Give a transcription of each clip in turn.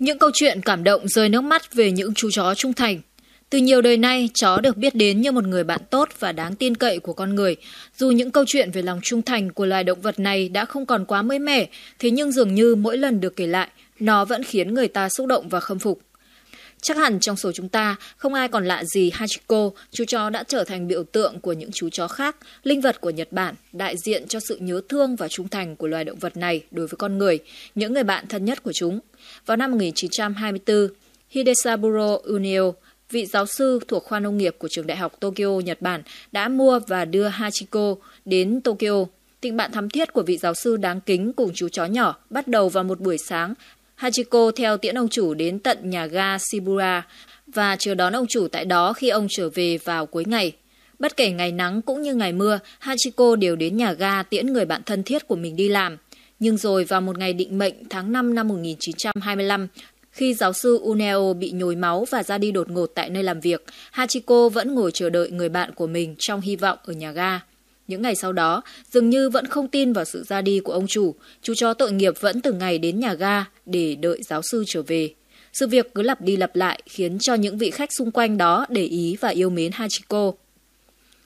Những câu chuyện cảm động rơi nước mắt về những chú chó trung thành. Từ nhiều đời nay, chó được biết đến như một người bạn tốt và đáng tin cậy của con người. Dù những câu chuyện về lòng trung thành của loài động vật này đã không còn quá mới mẻ, thế nhưng dường như mỗi lần được kể lại, nó vẫn khiến người ta xúc động và khâm phục. Chắc hẳn trong số chúng ta, không ai còn lạ gì Hachiko, chú chó đã trở thành biểu tượng của những chú chó khác, linh vật của Nhật Bản, đại diện cho sự nhớ thương và trung thành của loài động vật này đối với con người, những người bạn thân nhất của chúng. Vào năm 1924, Hidesaburo Uno, vị giáo sư thuộc khoa nông nghiệp của trường đại học Tokyo, Nhật Bản, đã mua và đưa Hachiko đến Tokyo. Tình bạn thắm thiết của vị giáo sư đáng kính cùng chú chó nhỏ bắt đầu vào một buổi sáng. Hachiko theo tiễn ông chủ đến tận nhà ga Shibuya và chờ đón ông chủ tại đó khi ông trở về vào cuối ngày. Bất kể ngày nắng cũng như ngày mưa, Hachiko đều đến nhà ga tiễn người bạn thân thiết của mình đi làm. Nhưng rồi vào một ngày định mệnh tháng 5 năm 1925, khi giáo sư Uneo bị nhồi máu và ra đi đột ngột tại nơi làm việc, Hachiko vẫn ngồi chờ đợi người bạn của mình trong hy vọng ở nhà ga. Những ngày sau đó, dường như vẫn không tin vào sự ra đi của ông chủ, chú chó tội nghiệp vẫn từng ngày đến nhà ga để đợi giáo sư trở về. Sự việc cứ lặp đi lặp lại khiến cho những vị khách xung quanh đó để ý và yêu mến Hachiko.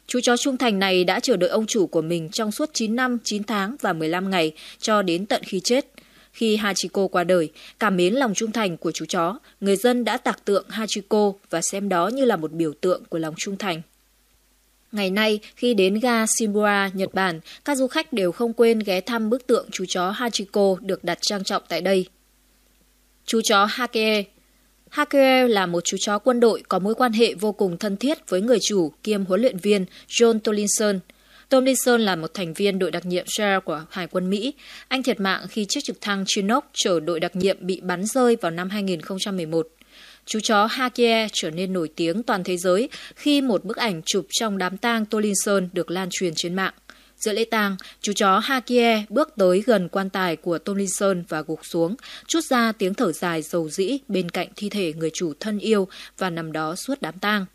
Chú chó trung thành này đã chờ đợi ông chủ của mình trong suốt 9 năm, 9 tháng và 15 ngày cho đến tận khi chết. Khi Hachiko qua đời, cảm mến lòng trung thành của chú chó, người dân đã tạc tượng Hachiko và xem đó như là một biểu tượng của lòng trung thành. Ngày nay, khi đến ga Shibuya, Nhật Bản, các du khách đều không quên ghé thăm bức tượng chú chó Hachiko được đặt trang trọng tại đây. Chú chó Hawkeye. Hawkeye là một chú chó quân đội có mối quan hệ vô cùng thân thiết với người chủ kiêm huấn luyện viên John Tumilson. Tomlinson là một thành viên đội đặc nhiệm SEAL của Hải quân Mỹ. Anh thiệt mạng khi chiếc trực thăng Chinook chở đội đặc nhiệm bị bắn rơi vào năm 2011. Chú chó Hawkeye trở nên nổi tiếng toàn thế giới khi một bức ảnh chụp trong đám tang Tomlinson được lan truyền trên mạng. Giữa lễ tang, chú chó Hawkeye bước tới gần quan tài của Tomlinson và gục xuống, trút ra tiếng thở dài rầu rĩ bên cạnh thi thể người chủ thân yêu và nằm đó suốt đám tang.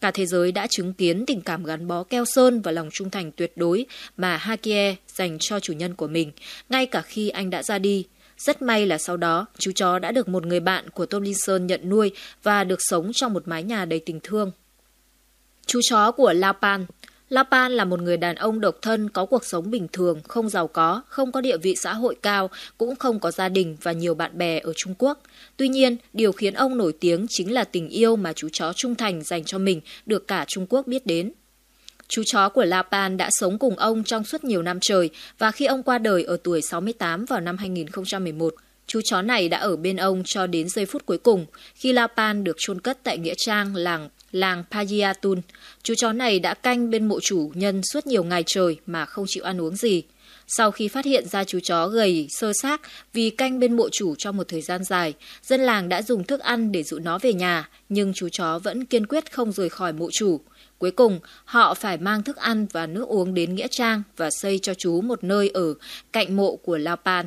Cả thế giới đã chứng kiến tình cảm gắn bó keo sơn và lòng trung thành tuyệt đối mà Hawkeye dành cho chủ nhân của mình, ngay cả khi anh đã ra đi. Rất may là sau đó, chú chó đã được một người bạn của Tomlinson nhận nuôi và được sống trong một mái nhà đầy tình thương. Chú chó của Lao Pan. Lao Pan là một người đàn ông độc thân có cuộc sống bình thường, không giàu có, không có địa vị xã hội cao, cũng không có gia đình và nhiều bạn bè ở Trung Quốc. Tuy nhiên, điều khiến ông nổi tiếng chính là tình yêu mà chú chó trung thành dành cho mình được cả Trung Quốc biết đến. Chú chó của Lao Pan đã sống cùng ông trong suốt nhiều năm trời và khi ông qua đời ở tuổi 68 vào năm 2011, chú chó này đã ở bên ông cho đến giây phút cuối cùng khi Lao Pan được chôn cất tại nghĩa trang làng Pajiatun. Chú chó này đã canh bên mộ chủ nhân suốt nhiều ngày trời mà không chịu ăn uống gì. Sau khi phát hiện ra chú chó gầy xơ xác vì canh bên mộ chủ trong một thời gian dài, dân làng đã dùng thức ăn để dụ nó về nhà, nhưng chú chó vẫn kiên quyết không rời khỏi mộ chủ. Cuối cùng, họ phải mang thức ăn và nước uống đến nghĩa trang và xây cho chú một nơi ở cạnh mộ của Lao Pan.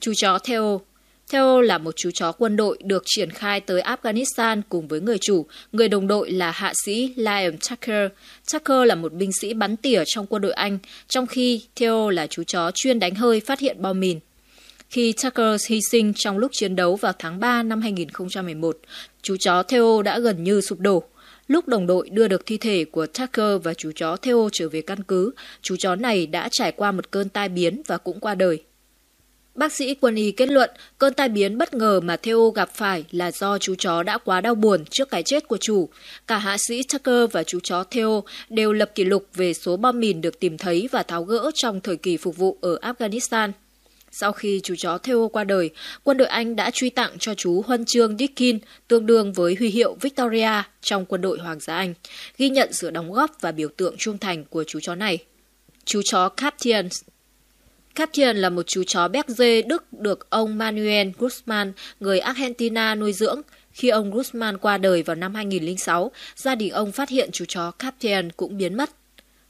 Chú chó Theo. Theo là một chú chó quân đội được triển khai tới Afghanistan cùng với người chủ, người đồng đội là hạ sĩ Liam Tasker. Thacker là một binh sĩ bắn tỉa trong quân đội Anh, trong khi Theo là chú chó chuyên đánh hơi phát hiện bom mìn. Khi Thacker hy sinh trong lúc chiến đấu vào tháng 3 năm 2011, chú chó Theo đã gần như sụp đổ. Lúc đồng đội đưa được thi thể của Thacker và chú chó Theo trở về căn cứ, chú chó này đã trải qua một cơn tai biến và cũng qua đời. Bác sĩ quân y kết luận, cơn tai biến bất ngờ mà Theo gặp phải là do chú chó đã quá đau buồn trước cái chết của chủ. Cả hạ sĩ Thacker và chú chó Theo đều lập kỷ lục về số bom mìn được tìm thấy và tháo gỡ trong thời kỳ phục vụ ở Afghanistan. Sau khi chú chó Theo qua đời, quân đội Anh đã truy tặng cho chú huân chương Dickin tương đương với huy hiệu Victoria trong quân đội Hoàng gia Anh, ghi nhận sự đóng góp và biểu tượng trung thành của chú chó này. Chú chó Captain. Captain là một chú chó Berger Đức được ông Manuel Guzman, người Argentina nuôi dưỡng. Khi ông Guzman qua đời vào năm 2006, gia đình ông phát hiện chú chó Captain cũng biến mất.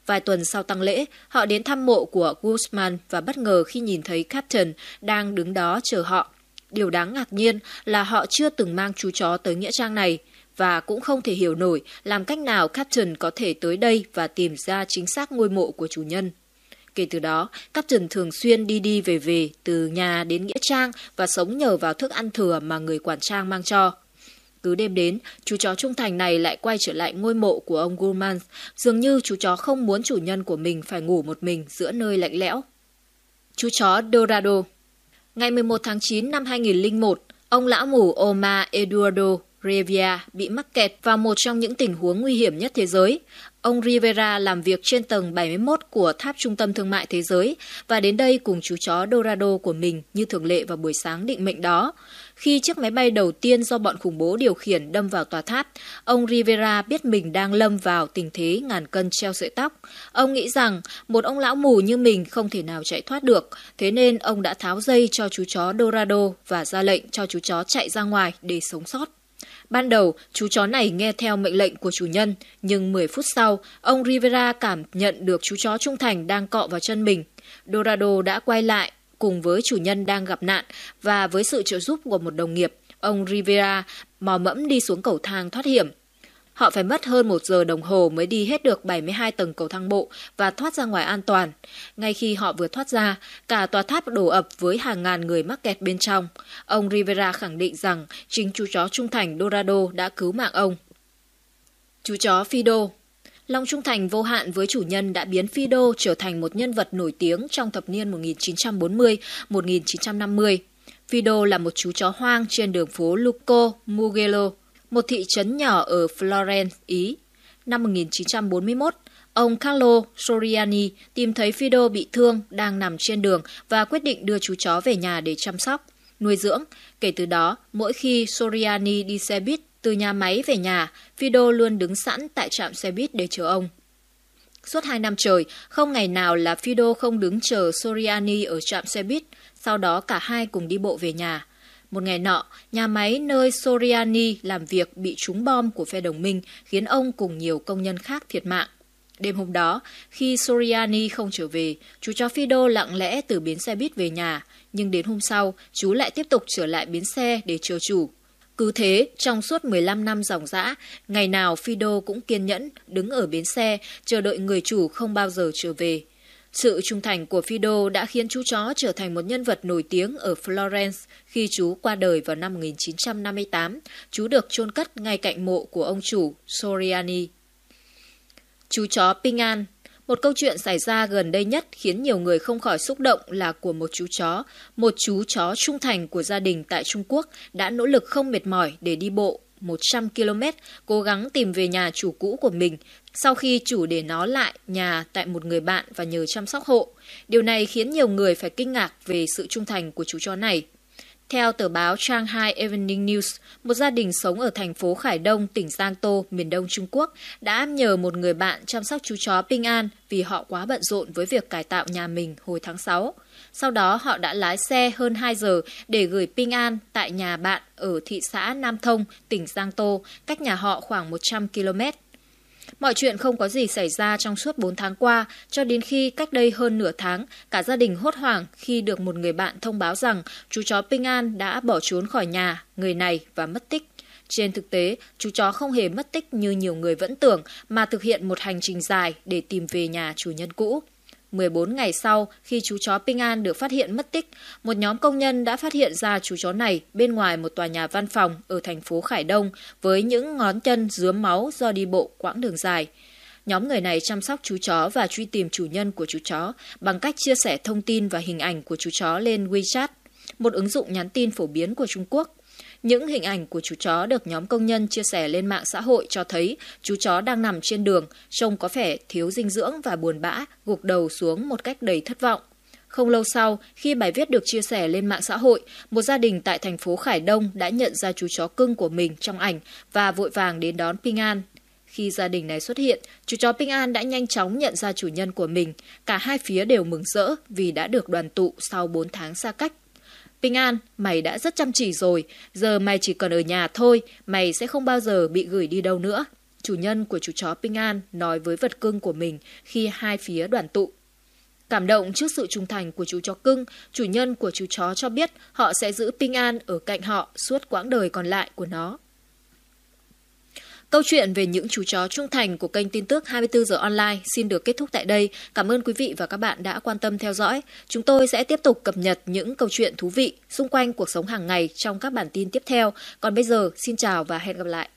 Vài tuần sau tang lễ, họ đến thăm mộ của Guzman và bất ngờ khi nhìn thấy Captain đang đứng đó chờ họ. Điều đáng ngạc nhiên là họ chưa từng mang chú chó tới nghĩa trang này và cũng không thể hiểu nổi làm cách nào Captain có thể tới đây và tìm ra chính xác ngôi mộ của chủ nhân. Kể từ đó, Captain thường xuyên đi về về từ nhà đến nghĩa trang và sống nhờ vào thức ăn thừa mà người quản trang mang cho. Cứ đêm đến, chú chó trung thành này lại quay trở lại ngôi mộ của ông Guzman. Dường như chú chó không muốn chủ nhân của mình phải ngủ một mình giữa nơi lạnh lẽo. Chú chó Dorado. Ngày 11 tháng 9 năm 2001, ông lão mù Omar Eduardo Rivera bị mắc kẹt vào một trong những tình huống nguy hiểm nhất thế giới. Ông Rivera làm việc trên tầng 71 của tháp trung tâm thương mại thế giới và đến đây cùng chú chó Dorado của mình như thường lệ vào buổi sáng định mệnh đó. Khi chiếc máy bay đầu tiên do bọn khủng bố điều khiển đâm vào tòa tháp, ông Rivera biết mình đang lâm vào tình thế ngàn cân treo sợi tóc. Ông nghĩ rằng một ông lão mù như mình không thể nào chạy thoát được, thế nên ông đã tháo dây cho chú chó Dorado và ra lệnh cho chú chó chạy ra ngoài để sống sót. Ban đầu, chú chó này nghe theo mệnh lệnh của chủ nhân, nhưng 10 phút sau, ông Rivera cảm nhận được chú chó trung thành đang cọ vào chân mình. Dorado đã quay lại cùng với chủ nhân đang gặp nạn và với sự trợ giúp của một đồng nghiệp, ông Rivera mò mẫm đi xuống cầu thang thoát hiểm. Họ phải mất hơn 1 giờ đồng hồ mới đi hết được 72 tầng cầu thang bộ và thoát ra ngoài an toàn. Ngay khi họ vừa thoát ra, cả tòa tháp đổ ập với hàng ngàn người mắc kẹt bên trong. Ông Rivera khẳng định rằng chính chú chó trung thành Dorado đã cứu mạng ông. Chú chó Fido. Lòng trung thành vô hạn với chủ nhân đã biến Fido trở thành một nhân vật nổi tiếng trong thập niên 1940-1950. Fido là một chú chó hoang trên đường phố Luco, Mugello, một thị trấn nhỏ ở Florence, Ý. Năm 1941, ông Carlo Soriani tìm thấy Fido bị thương đang nằm trên đường và quyết định đưa chú chó về nhà để chăm sóc, nuôi dưỡng. Kể từ đó, mỗi khi Soriani đi xe buýt từ nhà máy về nhà, Fido luôn đứng sẵn tại trạm xe buýt để chờ ông. Suốt 2 năm trời, không ngày nào là Fido không đứng chờ Soriani ở trạm xe buýt, sau đó cả hai cùng đi bộ về nhà. Một ngày nọ, nhà máy nơi Soriani làm việc bị trúng bom của phe đồng minh, khiến ông cùng nhiều công nhân khác thiệt mạng. Đêm hôm đó, khi Soriani không trở về, chú chó Fido lặng lẽ từ bến xe buýt về nhà, nhưng đến hôm sau, chú lại tiếp tục trở lại bến xe để chờ chủ. Cứ thế, trong suốt 15 năm dòng dã, ngày nào Fido cũng kiên nhẫn đứng ở bến xe, chờ đợi người chủ không bao giờ trở về. Sự trung thành của Fido đã khiến chú chó trở thành một nhân vật nổi tiếng ở Florence khi chú qua đời vào năm 1958. Chú được chôn cất ngay cạnh mộ của ông chủ Soriani. Chú chó Ping An. Một câu chuyện xảy ra gần đây nhất khiến nhiều người không khỏi xúc động là của một chú chó trung thành của gia đình tại Trung Quốc đã nỗ lực không mệt mỏi để đi bộ 100 km, cố gắng tìm về nhà chủ cũ của mình sau khi chủ để nó lại nhà tại một người bạn và nhờ chăm sóc hộ. Điều này khiến nhiều người phải kinh ngạc về sự trung thành của chú chó này. Theo tờ báo Shanghai Evening News, một gia đình sống ở thành phố Khải Đông, tỉnh Giang Tô, miền đông Trung Quốc đã nhờ một người bạn chăm sóc chú chó Ping An vì họ quá bận rộn với việc cải tạo nhà mình hồi tháng 6. Sau đó họ đã lái xe hơn 2 giờ để gửi Ping An tại nhà bạn ở thị xã Nam Thông, tỉnh Giang Tô, cách nhà họ khoảng 100 km. Mọi chuyện không có gì xảy ra trong suốt 4 tháng qua, cho đến khi cách đây hơn nửa tháng, cả gia đình hốt hoảng khi được một người bạn thông báo rằng chú chó Ping An đã bỏ trốn khỏi nhà người này và mất tích. Trên thực tế, chú chó không hề mất tích như nhiều người vẫn tưởng mà thực hiện một hành trình dài để tìm về nhà chủ nhân cũ. 14 ngày sau, khi chú chó Ping An được phát hiện mất tích, một nhóm công nhân đã phát hiện ra chú chó này bên ngoài một tòa nhà văn phòng ở thành phố Khải Đông với những ngón chân rướm máu do đi bộ quãng đường dài. Nhóm người này chăm sóc chú chó và truy tìm chủ nhân của chú chó bằng cách chia sẻ thông tin và hình ảnh của chú chó lên WeChat, một ứng dụng nhắn tin phổ biến của Trung Quốc. Những hình ảnh của chú chó được nhóm công nhân chia sẻ lên mạng xã hội cho thấy chú chó đang nằm trên đường, trông có vẻ thiếu dinh dưỡng và buồn bã, gục đầu xuống một cách đầy thất vọng. Không lâu sau, khi bài viết được chia sẻ lên mạng xã hội, một gia đình tại thành phố Khải Đông đã nhận ra chú chó cưng của mình trong ảnh và vội vàng đến đón Ping An. Khi gia đình này xuất hiện, chú chó Ping An đã nhanh chóng nhận ra chủ nhân của mình. Cả hai phía đều mừng rỡ vì đã được đoàn tụ sau 4 tháng xa cách. Ping An, mày đã rất chăm chỉ rồi, giờ mày chỉ cần ở nhà thôi, mày sẽ không bao giờ bị gửi đi đâu nữa. Chủ nhân của chú chó Ping An nói với vật cưng của mình khi hai phía đoàn tụ. Cảm động trước sự trung thành của chú chó cưng, chủ nhân của chú chó cho biết họ sẽ giữ Ping An ở cạnh họ suốt quãng đời còn lại của nó. Câu chuyện về những chú chó trung thành của kênh tin tức 24 giờ online xin được kết thúc tại đây. Cảm ơn quý vị và các bạn đã quan tâm theo dõi. Chúng tôi sẽ tiếp tục cập nhật những câu chuyện thú vị xung quanh cuộc sống hàng ngày trong các bản tin tiếp theo. Còn bây giờ, xin chào và hẹn gặp lại.